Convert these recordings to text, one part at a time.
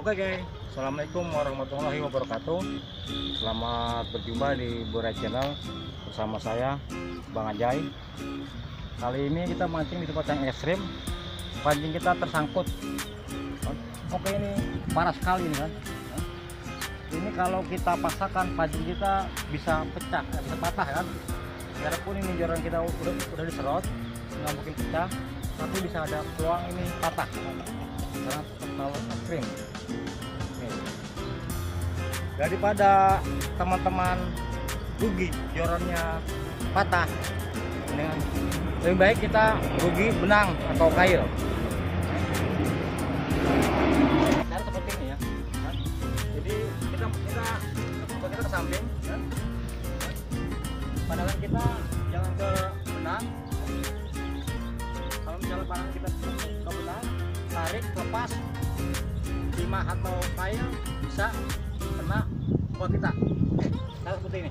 Oke geng, assalamualaikum warahmatullahi wabarakatuh. Selamat berjumpa di Bhoray Channel bersama saya Bang Ajay. Kali ini kita mancing di tempat yang ekstrim. Pancing kita tersangkut. Oke, ini parah sekali ini kan. Ini kalau kita paksakan pancing kita bisa pecah, bisa patah kan. Biarpun ini joran kita udah diserot, nggak mungkin pecah, tapi bisa ada peluang ini patah karena terlalu ekstrim. Daripada teman-teman rugi jorannya patah, dengan lebih baik kita rugi benang atau kail. Cara seperti ini ya. Jadi kita ke samping, kan? Pandangan kita jangan ke benang. Kalau misalnya pandangan kita ke benang, tarik lepas 5 atau kail bisa kena buat kita. Cara seperti ini.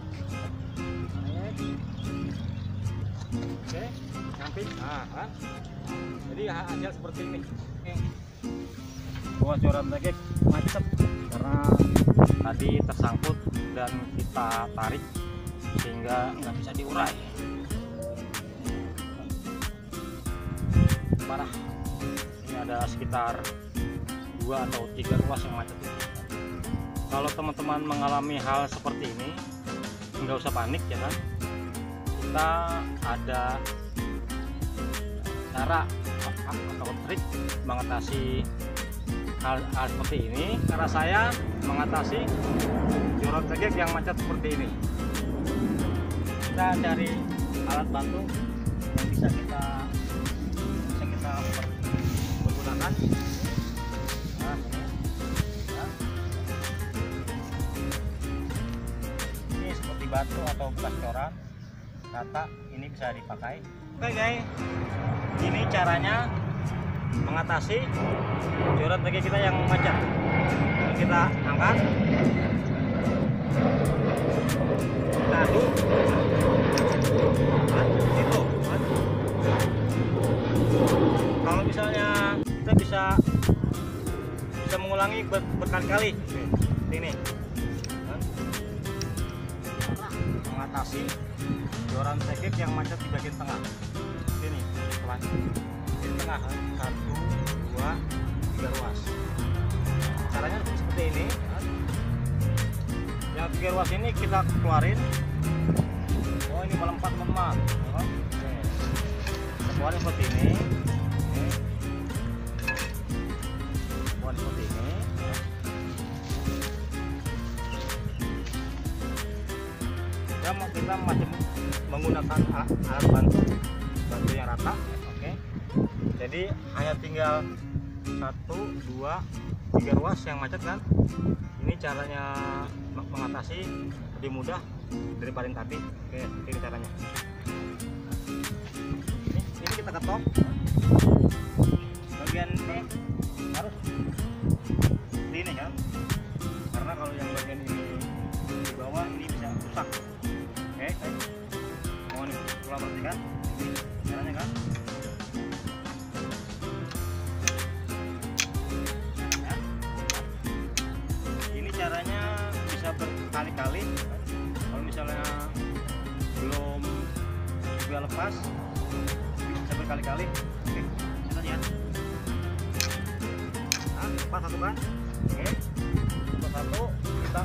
Oke, samping. Nah, kan? Jadi hasil seperti ini. Buat joran lagi macet karena tadi tersangkut dan kita tarik sehingga nggak bisa diurai. Parah. Ini ada sekitar 2 atau 3 ruas yang macet. Kalau teman-teman mengalami hal seperti ini, nggak usah panik ya kan. Kita ada cara atau trik mengatasi hal seperti ini. Cara saya mengatasi joran cekek yang macet seperti ini, kita cari alat bantu yang bisa kita pergunakan. Nah, ini seperti batu atau bekas coran rata, ini bisa dipakai. Oke guys, ini caranya mengatasi joran bagi kita yang macet. Kita angkat, kita aduk itu. Kalau misalnya kita bisa mengulangi berkali-kali ini mengatasi joran cekek yang macet di bagian tengah. Sini pelan di tengah, 1, 2, 3 ruas. Caranya seperti ini. Yang 3 ruas ini kita keluarin. Oh, ini melempat teman-teman. Kita keluarin seperti ini. Keluarin seperti ini. Kita macam menggunakan alat bantu yang rata. Oke. Jadi hanya tinggal 1, 2, 3 ruas yang macet kan. Ini caranya mengatasi lebih mudah daripada yang tadi. Oke, ini caranya. Ini kita ketok bagian ini harus ini kan, karena kalau yang bagian ini di bawah ini bisa rusak. Oke, mau nih pulang berarti kan caranya kan. Caranya bisa berkali-kali. Kalau misalnya belum juga lepas, bisa berkali-kali. Oke, kita lihat. Nah, lepas satu kan. Oke, lepas satu kita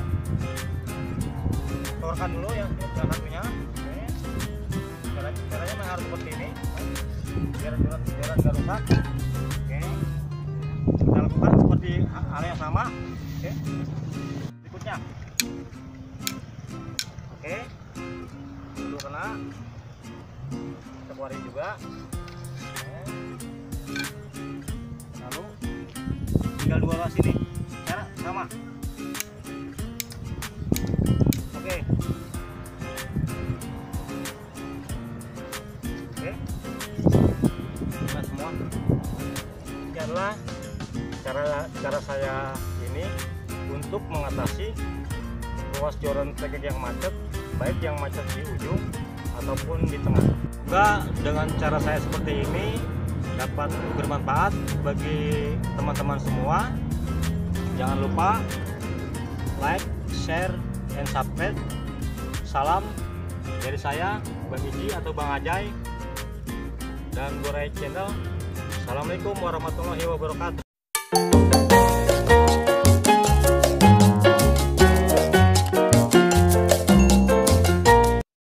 keluarkan dulu yang satunya. Oke, caranya memang harus seperti ini biar joran nggak rusak. Oke, kita lakukan seperti hal yang sama. Oke, berikutnya. Oke, dulu kena kita keluarin juga. Oke, lalu tinggal 2 ruas ini cara sama. Oke, oke, nah semua ini adalah cara saya ini untuk mengatasi ruas joran cekek yang macet, baik yang macet di ujung ataupun di tengah. Semoga dengan cara saya seperti ini dapat bermanfaat bagi teman-teman semua. Jangan lupa like, share, dan subscribe. Salam dari saya, Bang Iji atau Bang Ajay, dan Bhoray Channel. Assalamualaikum warahmatullahi wabarakatuh.